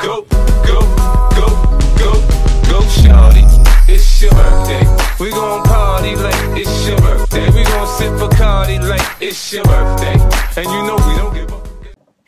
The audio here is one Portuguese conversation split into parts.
Go, go, go, go, go, shawty. It's your birthday. We gon' party like it's your birthday. We gon' sip Bacardi like it's your birthday. And you know we don't give up.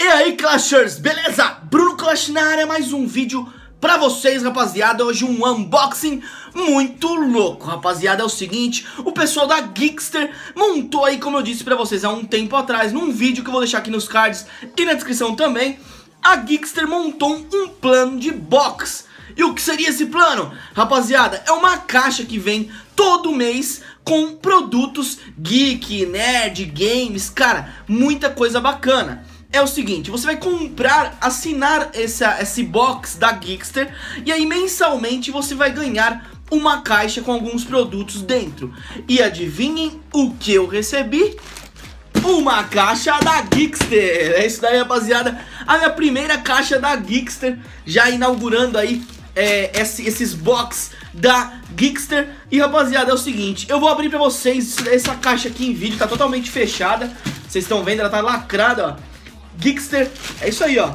E aí, Clashers, beleza? Bruno Clash na área, mais um vídeo pra vocês, rapaziada. Hoje um unboxing muito louco, rapaziada. É o seguinte, o pessoal da Geekster montou aí, como eu disse pra vocês há um tempo atrás, num vídeo que eu vou deixar aqui nos cards e na descrição também, a Geekster montou um plano de box. E o que seria esse plano? Rapaziada, é uma caixa que vem todo mês com produtos geek, nerd, games, cara, muita coisa bacana. É o seguinte, você vai comprar, assinar esse box da Geekster e aí mensalmente você vai ganhar uma caixa com alguns produtos dentro. E adivinhem o que eu recebi? Uma caixa da Geekster. É isso daí, rapaziada. A minha primeira caixa da Geekster, já inaugurando aí esses box da Geekster. E rapaziada, é o seguinte, eu vou abrir pra vocês essa caixa aqui em vídeo, tá totalmente fechada. Vocês estão vendo, ela tá lacrada, ó. Geekster, é isso aí, ó,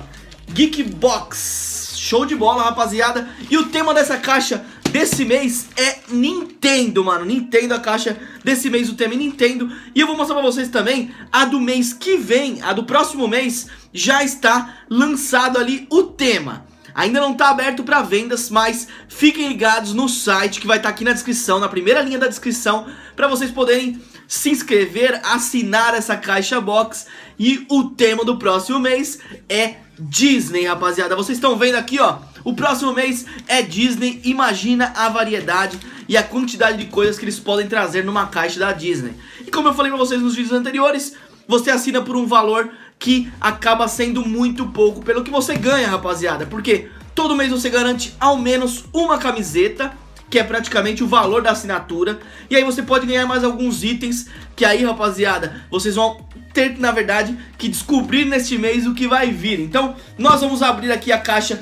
Geekbox, show de bola, rapaziada. E o tema dessa caixa desse mês é Nintendo, mano. Nintendo, a caixa desse mês, o tema é Nintendo. E eu vou mostrar pra vocês também a do mês que vem, a do próximo mês. Já está lançado ali o tema. Ainda não tá aberto pra vendas, mas fiquem ligados no site que vai estar aqui na descrição, na primeira linha da descrição, pra vocês poderem se inscrever, assinar essa caixa box. E o tema do próximo mês é Disney, rapaziada. Vocês estão vendo aqui, ó, o próximo mês é Disney. Imagina a variedade e a quantidade de coisas que eles podem trazer numa caixa da Disney. E como eu falei pra vocês nos vídeos anteriores, você assina por um valor que acaba sendo muito pouco pelo que você ganha, rapaziada, porque todo mês você garante ao menos uma camiseta, que é praticamente o valor da assinatura. E aí você pode ganhar mais alguns itens, que aí, rapaziada, vocês vão ter, na verdade, que descobrir neste mês o que vai vir. Então, nós vamos abrir aqui a caixa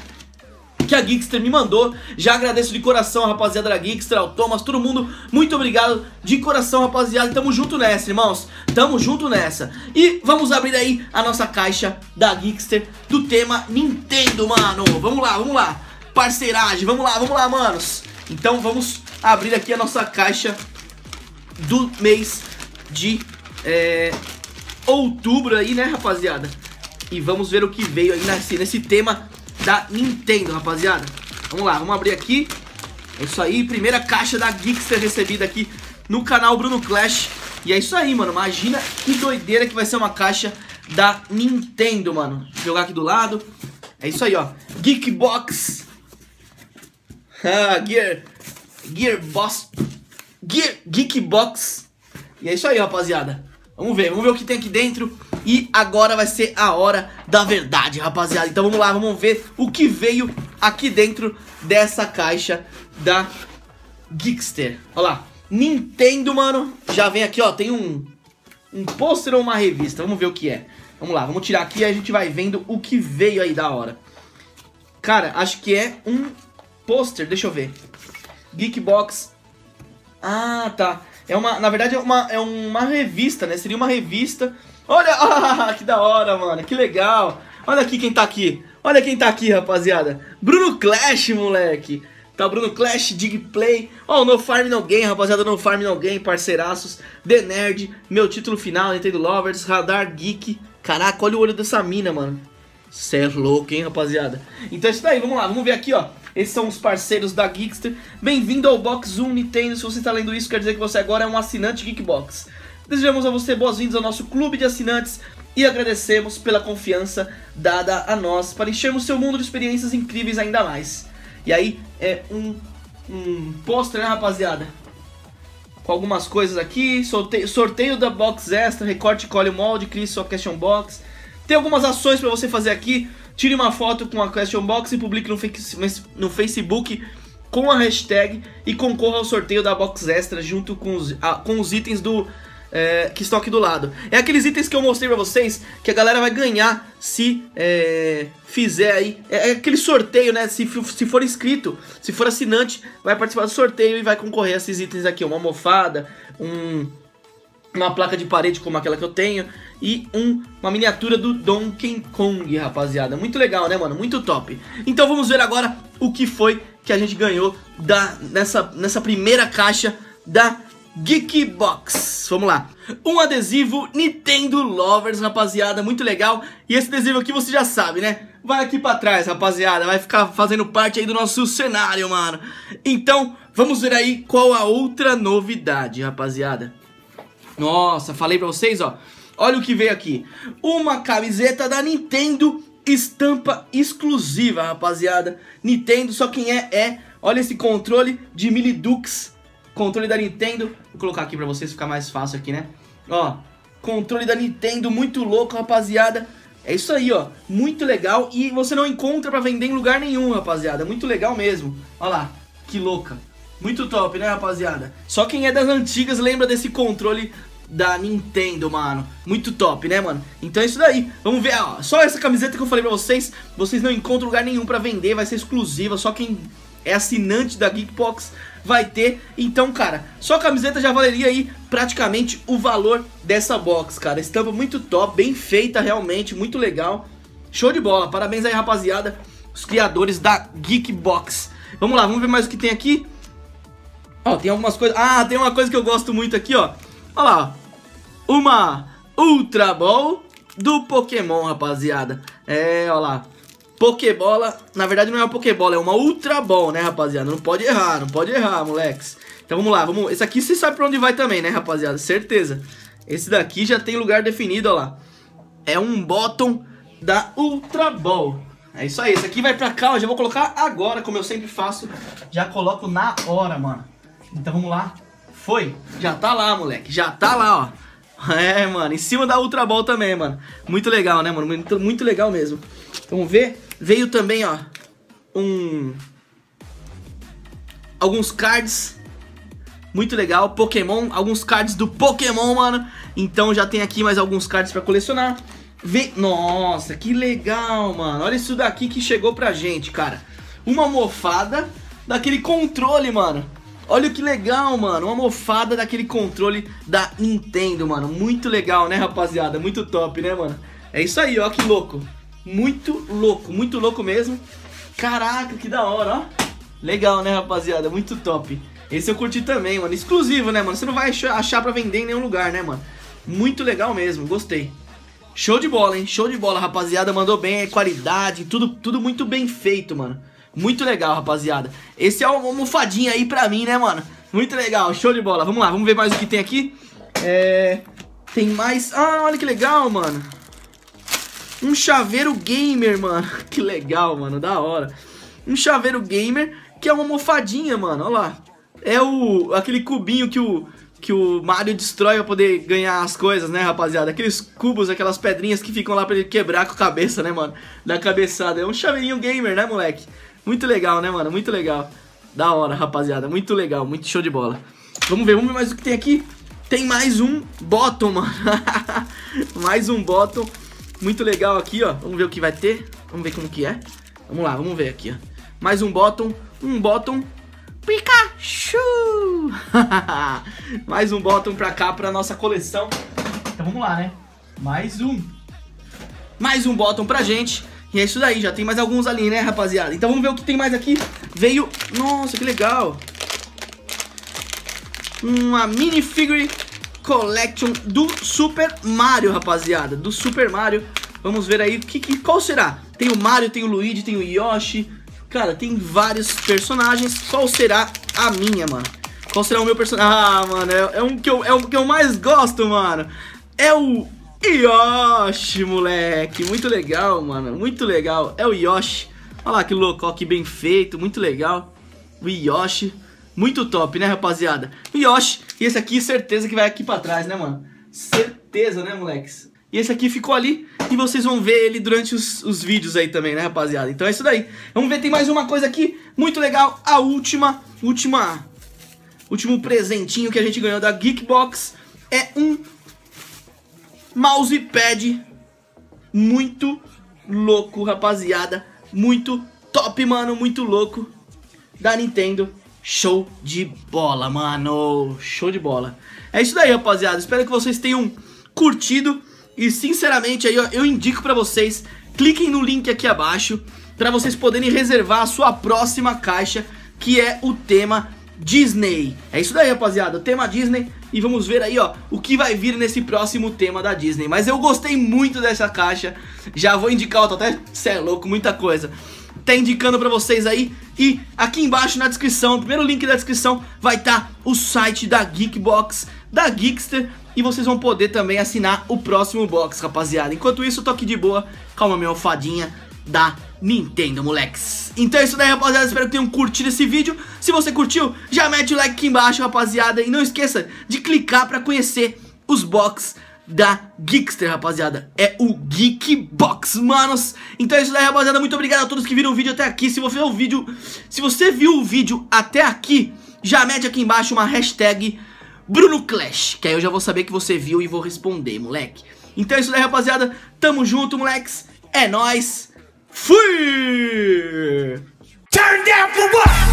que a Geekster me mandou. Já agradeço de coração, rapaziada da Geekster, ao Thomas, todo mundo, muito obrigado de coração, rapaziada. Tamo junto nessa, irmãos, tamo junto nessa. E vamos abrir aí a nossa caixa da Geekster do tema Nintendo, mano. Vamos lá, parceiragem, vamos lá, manos. Então vamos abrir aqui a nossa caixa do mês de outubro aí, né, rapaziada? E vamos ver o que veio aí nesse tema da Nintendo, rapaziada. Vamos lá, vamos abrir aqui. É isso aí, primeira caixa da Geekster recebida aqui no canal Bruno Clash. E é isso aí, mano, imagina que doideira que vai ser uma caixa da Nintendo, mano. Vou jogar aqui do lado. É isso aí, ó, Geekbox. Geekbox. E é isso aí, rapaziada. Vamos ver o que tem aqui dentro. E agora vai ser a hora da verdade, rapaziada. Então vamos lá, vamos ver o que veio aqui dentro dessa caixa da Geekster. Olha lá, Nintendo, mano. Já vem aqui, ó, tem um pôster ou uma revista, vamos ver o que é. Vamos lá, vamos tirar aqui e a gente vai vendo o que veio aí da hora. Cara, acho que é um pôster, deixa eu ver. Geekbox. Ah, tá. É uma, na verdade é uma revista, né? Seria uma revista. Olha, ah, que da hora, mano. Que legal. Olha aqui quem tá aqui. Olha quem tá aqui, rapaziada. Bruno Clash, moleque. Tá, Bruno Clash, Dig Play. Ó, o No Farm No Game, rapaziada, No Farm No Game, parceiraços. The Nerd, meu título final, Nintendo Lovers, Radar Geek. Caraca, olha o olho dessa mina, mano. Cê é louco, hein, rapaziada. Então é isso daí, vamos lá, vamos ver aqui, ó. Esses são os parceiros da Geekster. Bem-vindo ao Box 1 Nintendo. Se você está lendo isso, quer dizer que você agora é um assinante Geekbox. Desejamos a você boas-vindas ao nosso clube de assinantes e agradecemos pela confiança dada a nós para enchermos seu mundo de experiências incríveis ainda mais. E aí é um pôster, né, rapaziada? Com algumas coisas aqui. Sorteio da box extra, recorte, colhe o molde, crie sua question box. Tem algumas ações para você fazer aqui. Tire uma foto com a question box e publique no Facebook com a hashtag e concorra ao sorteio da box extra junto com os itens que estão aqui do lado. É aqueles itens que eu mostrei pra vocês que a galera vai ganhar se fizer aí. É aquele sorteio, né? Se for inscrito, se for assinante, vai participar do sorteio e vai concorrer a esses itens aqui. Uma almofada, uma placa de parede como aquela que eu tenho e uma miniatura do Donkey Kong, rapaziada. Muito legal, né, mano? Muito top. Então vamos ver agora o que foi que a gente ganhou nessa primeira caixa da Geekbox. Vamos lá. Um adesivo Nintendo Lovers, rapaziada. Muito legal. E esse adesivo aqui você já sabe, né? Vai aqui pra trás, rapaziada. Vai ficar fazendo parte aí do nosso cenário, mano. Então, vamos ver aí qual a outra novidade, rapaziada. Nossa, falei pra vocês, ó. Olha o que veio aqui. Uma camiseta da Nintendo, estampa exclusiva, rapaziada. Nintendo, só quem é. Olha esse controle de Milidux. Controle da Nintendo. Vou colocar aqui pra vocês, ficar mais fácil aqui, né? Ó, controle da Nintendo, muito louco, rapaziada. É isso aí, ó. Muito legal. E você não encontra pra vender em lugar nenhum, rapaziada. Muito legal mesmo. Olha lá, que louca. Muito top, né, rapaziada? Só quem é das antigas lembra desse controle da Nintendo, mano. Muito top, né, mano? Então é isso daí. Vamos ver, ó. Só essa camiseta que eu falei pra vocês, vocês não encontram lugar nenhum pra vender. Vai ser exclusiva. Só quem é assinante da Geekbox vai ter. Então, cara, só a camiseta já valeria aí praticamente o valor dessa box, cara. Estampa muito top, bem feita realmente, muito legal. Show de bola. Parabéns aí, rapaziada, os criadores da Geekbox. Vamos lá, vamos ver mais o que tem aqui. Ó, tem algumas coisas... Ah, tem uma coisa que eu gosto muito aqui, ó. Olha lá, ó. Uma Ultra Ball do Pokémon, rapaziada. É, olha lá. Pokébola, na verdade não é uma Pokébola, é uma Ultra Ball, né, rapaziada? Não pode errar, não pode errar, moleques. Então vamos lá, vamos... Esse aqui você sabe pra onde vai também, né, rapaziada? Certeza. Esse daqui já tem lugar definido, ó lá. É um bottom da Ultra Ball. É isso aí, esse aqui vai pra cá, ó. Já vou colocar agora, como eu sempre faço. Já coloco na hora, mano. Então vamos lá. Foi. Já tá lá, moleque. Já tá lá, ó. É, mano. Em cima da Ultra Ball também, mano. Muito legal, né, mano? Muito, muito legal mesmo. Vamos ver. Veio também, ó. Alguns cards. Muito legal. Pokémon. Alguns cards do Pokémon, mano. Então já tem aqui mais alguns cards pra colecionar. Nossa, que legal, mano. Olha isso daqui que chegou pra gente, cara. Uma almofada daquele controle, mano. Olha que legal, mano, uma almofada daquele controle da Nintendo, mano. Muito legal, né, rapaziada? Muito top, né, mano? É isso aí, ó, que louco. Muito louco mesmo. Caraca, que da hora, ó. Legal, né, rapaziada? Muito top. Esse eu curti também, mano. Exclusivo, né, mano? Você não vai achar pra vender em nenhum lugar, né, mano? Muito legal mesmo, gostei. Show de bola, hein? Show de bola, rapaziada. Mandou bem, é qualidade, tudo muito bem feito, mano. Muito legal, rapaziada. Esse é uma almofadinha aí pra mim, né, mano? Muito legal, show de bola. Vamos lá, vamos ver mais o que tem aqui. Tem mais... Ah, olha que legal, mano. Um chaveiro gamer, mano. Que legal, mano, da hora. Um chaveiro gamer que é uma almofadinha, mano, olha lá. É aquele cubinho que o Mario destrói pra poder ganhar as coisas, né, rapaziada? Aqueles cubos, aquelas pedrinhas que ficam lá pra ele quebrar com a cabeça, né, mano? Da cabeçada. É um chaveirinho gamer, né, moleque? Muito legal, né, mano? Muito legal. Da hora, rapaziada. Muito legal. Muito show de bola. Vamos ver mais o que tem aqui. Tem mais um bottom, mano. Mais um bottom. Muito legal aqui, ó. Vamos ver o que vai ter. Vamos ver como que é. Vamos lá, vamos ver aqui, ó. Mais um bottom. Um bottom. Pikachu! Mais um bottom pra cá, pra nossa coleção. Então vamos lá, né? Mais um. Mais um bottom pra gente. E é isso daí, já tem mais alguns ali, né, rapaziada? Então vamos ver o que tem mais aqui. Veio... Nossa, que legal! Uma minifigure collection do Super Mario, rapaziada. Do Super Mario. Vamos ver aí qual será. Tem o Mario, tem o Luigi, tem o Yoshi. Cara, tem vários personagens. Qual será a minha, mano? Qual será o meu personagem? Ah, mano, é um que eu mais gosto, mano. É o... Yoshi, moleque, muito legal, mano, muito legal. É o Yoshi, olha lá que louco, ó, que bem feito, muito legal. O Yoshi, muito top, né, rapaziada? O Yoshi, e esse aqui, certeza que vai aqui pra trás, né, mano? Certeza, né, moleques? E esse aqui ficou ali, e vocês vão ver ele durante os vídeos aí também, né, rapaziada? Então é isso daí. Vamos ver, tem mais uma coisa aqui, muito legal. A último presentinho que a gente ganhou da Geekbox é um mousepad muito louco, rapaziada. Muito top, mano, muito louco. Da Nintendo Show de bola, mano. Show de bola. É isso daí, rapaziada. Espero que vocês tenham curtido. E, sinceramente, aí eu indico pra vocês, cliquem no link aqui abaixo pra vocês poderem reservar a sua próxima caixa, que é o tema Disney. É isso daí, rapaziada. O tema Disney. E vamos ver aí, ó, o que vai vir nesse próximo tema da Disney. Mas eu gostei muito dessa caixa. Já vou indicar, ó, tô até... Cê é louco, muita coisa. Tá indicando pra vocês aí. E aqui embaixo na descrição, no primeiro link da descrição, vai estar o site da Geekbox, da Geekster. E vocês vão poder também assinar o próximo box, rapaziada. Enquanto isso, eu tô aqui de boa. Calma, minha almofadinha da Nintendo, moleques. Então é isso daí, rapaziada. Espero que tenham curtido esse vídeo. Se você curtiu, já mete o like aqui embaixo, rapaziada. E não esqueça de clicar pra conhecer os box da Geekster, rapaziada. É o Geekbox, manos. Então é isso daí, rapaziada. Muito obrigado a todos que viram o vídeo até aqui. Se você viu o vídeo até aqui, já mete aqui embaixo uma hashtag Bruno Clash, que aí eu já vou saber que você viu e vou responder, moleque. Então é isso daí, rapaziada. Tamo junto, moleques. É nóis. Fui! Turn down for what?